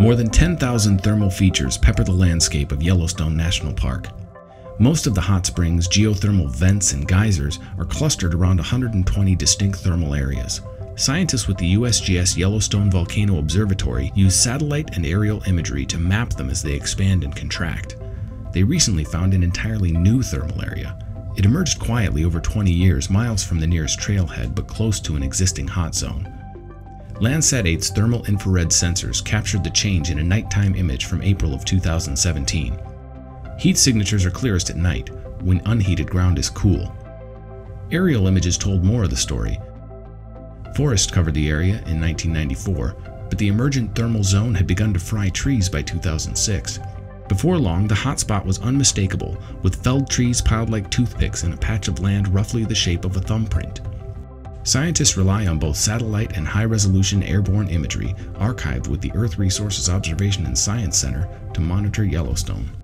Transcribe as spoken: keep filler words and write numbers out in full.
More than ten thousand thermal features pepper the landscape of Yellowstone National Park. Most of the hot springs, geothermal vents, and geysers are clustered around one hundred twenty distinct thermal areas. Scientists with the U S G S Yellowstone Volcano Observatory use satellite and aerial imagery to map them as they expand and contract. They recently found an entirely new thermal area. It emerged quietly over twenty years, miles from the nearest trailhead, but close to an existing hot zone. Landsat eight's thermal infrared sensors captured the change in a nighttime image from April of two thousand seventeen. Heat signatures are clearest at night, when unheated ground is cool. Aerial images told more of the story. Forest covered the area in nineteen ninety-four, but the emergent thermal zone had begun to fry trees by two thousand six. Before long, the hotspot was unmistakable, with felled trees piled like toothpicks in a patch of land roughly the shape of a thumbprint. Scientists rely on both satellite and high-resolution airborne imagery, archived with the Earth Resources Observation and Science Center, to monitor Yellowstone.